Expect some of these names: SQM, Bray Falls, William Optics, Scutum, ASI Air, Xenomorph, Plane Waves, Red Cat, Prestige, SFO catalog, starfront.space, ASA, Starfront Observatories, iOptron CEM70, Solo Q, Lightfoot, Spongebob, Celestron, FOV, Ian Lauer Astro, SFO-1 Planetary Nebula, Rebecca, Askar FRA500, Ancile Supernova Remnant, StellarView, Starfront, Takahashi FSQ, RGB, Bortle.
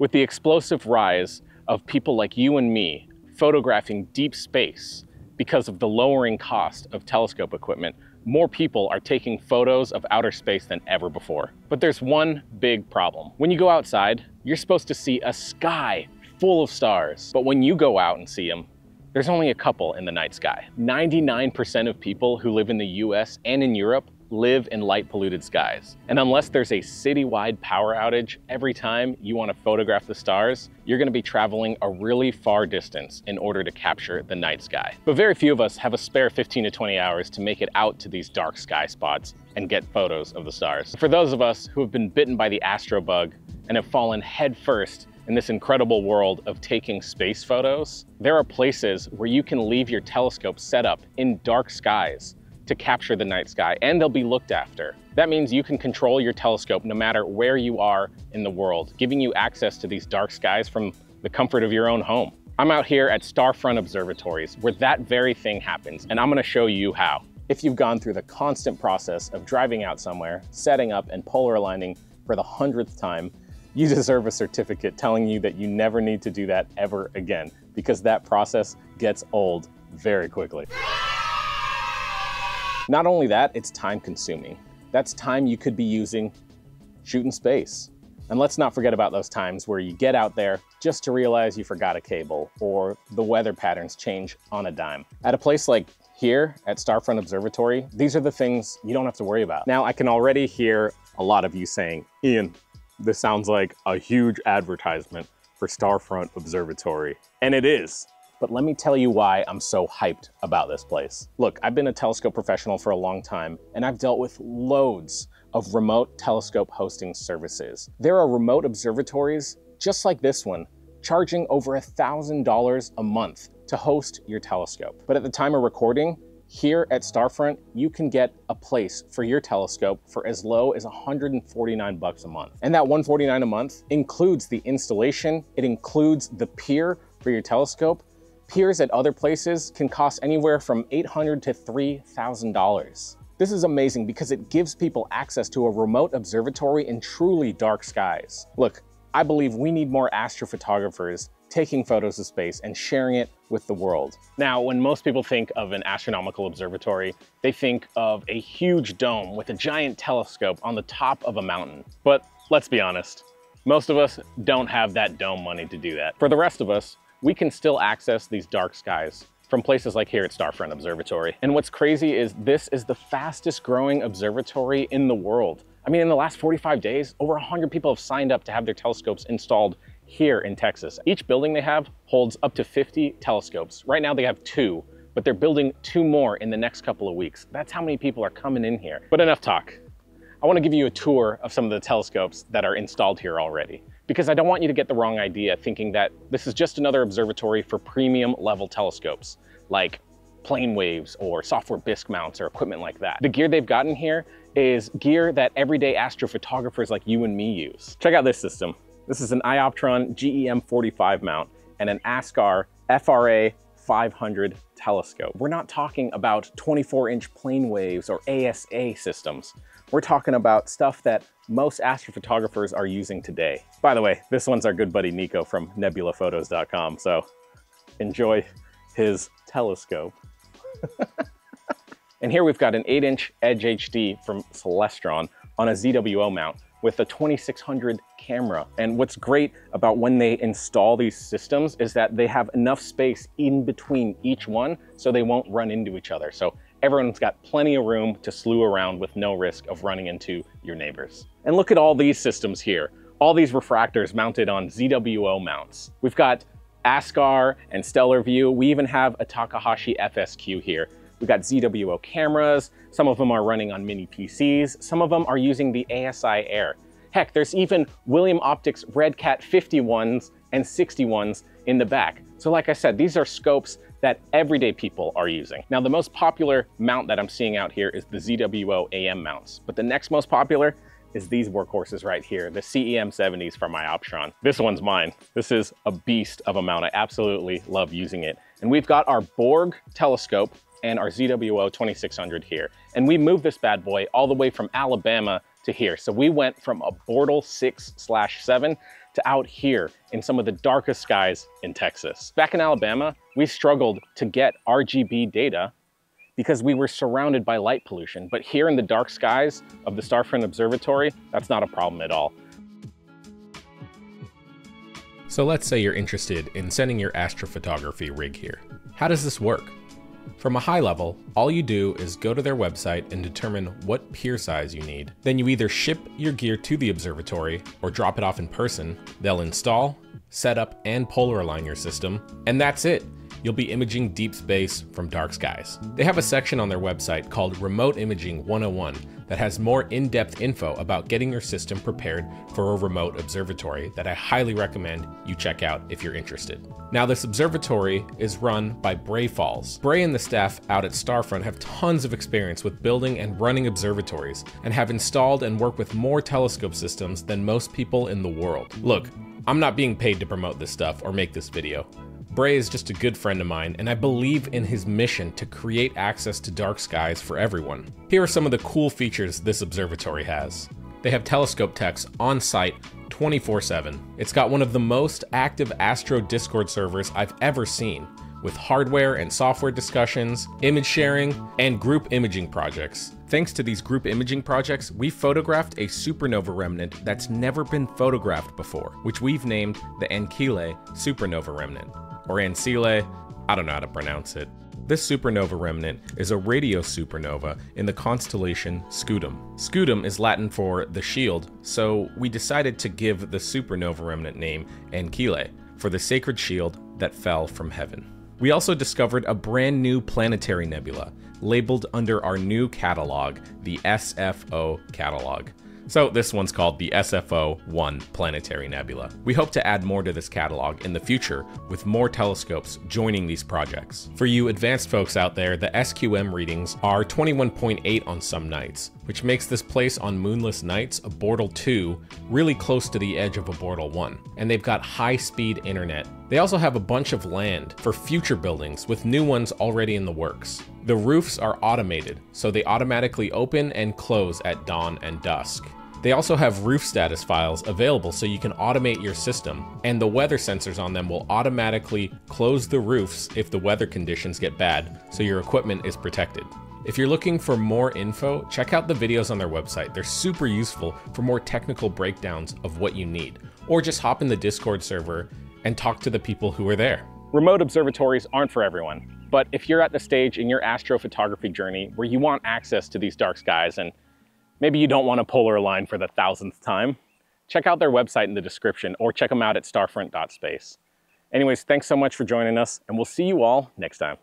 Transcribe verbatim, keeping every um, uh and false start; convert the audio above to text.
With the explosive rise of people like you and me photographing deep space because of the lowering cost of telescope equipment, more people are taking photos of outer space than ever before. But there's one big problem. When you go outside, you're supposed to see a sky full of stars. But when you go out and see them, there's only a couple in the night sky. ninety-nine percent of people who live in the U S and in Europe live in light-polluted skies. And unless there's a city-wide power outage every time you want to photograph the stars, you're going to be traveling a really far distance in order to capture the night sky. But very few of us have a spare fifteen to twenty hours to make it out to these dark sky spots and get photos of the stars. For those of us who have been bitten by the astro bug and have fallen headfirst in this incredible world of taking space photos, there are places where you can leave your telescope set up in dark skies to capture the night sky, and they'll be looked after. That means you can control your telescope no matter where you are in the world, giving you access to these dark skies from the comfort of your own home. I'm out here at Starfront Observatories where that very thing happens, and I'm gonna show you how. If you've gone through the constant process of driving out somewhere, setting up and polar aligning for the hundredth time, you deserve a certificate telling you that you never need to do that ever again, because that process gets old very quickly. Not only that, it's time consuming. That's time you could be using shooting space. And let's not forget about those times where you get out there just to realize you forgot a cable or the weather patterns change on a dime. At a place like here at Starfront Observatory, these are the things you don't have to worry about. Now, I can already hear a lot of you saying, Ian, this sounds like a huge advertisement for Starfront Observatory. And it is. But let me tell you why I'm so hyped about this place. Look, I've been a telescope professional for a long time, and I've dealt with loads of remote telescope hosting services. There are remote observatories just like this one, charging over one thousand dollars a month to host your telescope. But at the time of recording, here at Starfront, you can get a place for your telescope for as low as one hundred forty-nine bucks a month. And that one hundred forty-nine dollars a month includes the installation, it includes the pier for your telescope. Piers at other places can cost anywhere from eight hundred to three thousand dollars. This is amazing because it gives people access to a remote observatory in truly dark skies. Look, I believe we need more astrophotographers taking photos of space and sharing it with the world. Now, when most people think of an astronomical observatory, they think of a huge dome with a giant telescope on the top of a mountain. But let's be honest, most of us don't have that dome money to do that. For the rest of us, we can still access these dark skies from places like here at Starfront Observatory. And what's crazy is this is the fastest growing observatory in the world. I mean, in the last forty-five days, over one hundred people have signed up to have their telescopes installed here in Texas. Each building they have holds up to fifty telescopes. Right now they have two, but they're building two more in the next couple of weeks. That's how many people are coming in here. But enough talk. I want to give you a tour of some of the telescopes that are installed here already, because I don't want you to get the wrong idea thinking that this is just another observatory for premium level telescopes like Plane Waves or Software Bisque mounts or equipment like that. The gear they've gotten here is gear that everyday astrophotographers like you and me use. Check out this system. This is an iOptron G E M forty-five mount and an Askar F R A five hundred telescope. We're not talking about twenty-four inch Plane Waves or A S A systems. We're talking about stuff that most astrophotographers are using today. By the way, this one's our good buddy Nico from nebula photos dot com, so enjoy his telescope. And here we've got an eight inch Edge H D from Celestron on a Z W O mount with a twenty-six hundred camera. And what's great about when they install these systems is that they have enough space in between each one so they won't run into each other. So everyone's got plenty of room to slew around with no risk of running into your neighbors. And look at all these systems here. All these refractors mounted on Z W O mounts. We've got Askar and StellarView. We even have a Takahashi F S Q here. We've got Z W O cameras. Some of them are running on mini P Cs. Some of them are using the A S I Air. Heck, there's even William Optics Red Cat fifty-ones and sixty-ones in the back. So like I said, these are scopes that everyday people are using. Now, the most popular mount that I'm seeing out here is the Z W O A M mounts, but the next most popular is these workhorses right here, the C E M seventies from iOptron. This one's mine. This is a beast of a mount. I absolutely love using it. And we've got our Borg telescope and our Z W O twenty-six hundred here. And we moved this bad boy all the way from Alabama to here. So we went from a Bortle six slash seven to out here in some of the darkest skies in Texas. Back in Alabama, we struggled to get R G B data because we were surrounded by light pollution. But here in the dark skies of the Starfront Observatory, that's not a problem at all. So let's say you're interested in sending your astrophotography rig here. How does this work? From a high level, all you do is go to their website and determine what pier size you need. Then you either ship your gear to the observatory or drop it off in person. They'll install, set up, and polar align your system, and that's it. You'll be imaging deep space from dark skies. They have a section on their website called Remote Imaging one oh one that has more in-depth info about getting your system prepared for a remote observatory that I highly recommend you check out if you're interested. Now, this observatory is run by Bray Falls. Bray and the staff out at Starfront have tons of experience with building and running observatories and have installed and worked with more telescope systems than most people in the world. Look, I'm not being paid to promote this stuff or make this video. Bray is just a good friend of mine, and I believe in his mission to create access to dark skies for everyone. Here are some of the cool features this observatory has. They have telescope techs on site twenty-four seven. It's got one of the most active Astro Discord servers I've ever seen, with hardware and software discussions, image sharing, and group imaging projects. Thanks to these group imaging projects, we photographed a supernova remnant that's never been photographed before, which we've named the Ancile Supernova Remnant, or Ancile, I don't know how to pronounce it. This supernova remnant is a radio supernova in the constellation Scutum. Scutum is Latin for the shield, so we decided to give the supernova remnant name Ancile, for the sacred shield that fell from heaven. We also discovered a brand new planetary nebula, labeled under our new catalog, the S F O catalog. So this one's called the S F O one Planetary Nebula. We hope to add more to this catalog in the future with more telescopes joining these projects. For you advanced folks out there, the S Q M readings are twenty-one point eight on some nights, which makes this place on moonless nights a Bortle two really close to the edge of a Bortle one. And they've got high-speed internet. They also have a bunch of land for future buildings with new ones already in the works. The roofs are automated, so they automatically open and close at dawn and dusk. They also have roof status files available so you can automate your system, and the weather sensors on them will automatically close the roofs if the weather conditions get bad, so your equipment is protected. If you're looking for more info, check out the videos on their website. They're super useful for more technical breakdowns of what you need, or just hop in the Discord server and talk to the people who are there. Remote observatories aren't for everyone. But if you're at the stage in your astrophotography journey where you want access to these dark skies and maybe you don't want to polar align for the thousandth time, check out their website in the description or check them out at starfront dot space. Anyways, thanks so much for joining us, and we'll see you all next time.